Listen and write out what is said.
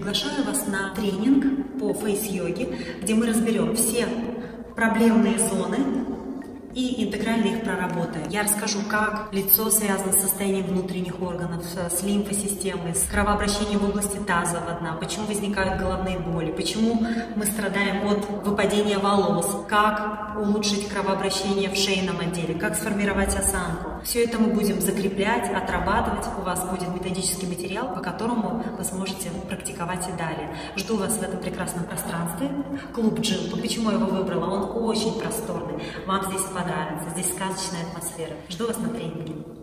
Приглашаю вас на тренинг по фейс-йоге, где мы разберем все проблемные зоны и интегрально их проработаем. Я расскажу, как лицо связано с состоянием внутренних органов, с лимфосистемой, с кровообращением в области тазового дна, почему возникают головные боли, почему мы страдаем от выпадения волос, как улучшить кровообращение в шейном отделе, как сформировать осанку. Все это мы будем закреплять, отрабатывать. У вас будет методический материал, по которому вы сможете практиковать и далее. Жду вас в этом прекрасном пространстве. Клуб Джилл. Почему я его выбрала? Он очень просторный. Вам здесь понравится. Здесь сказочная атмосфера. Жду вас на тренинге.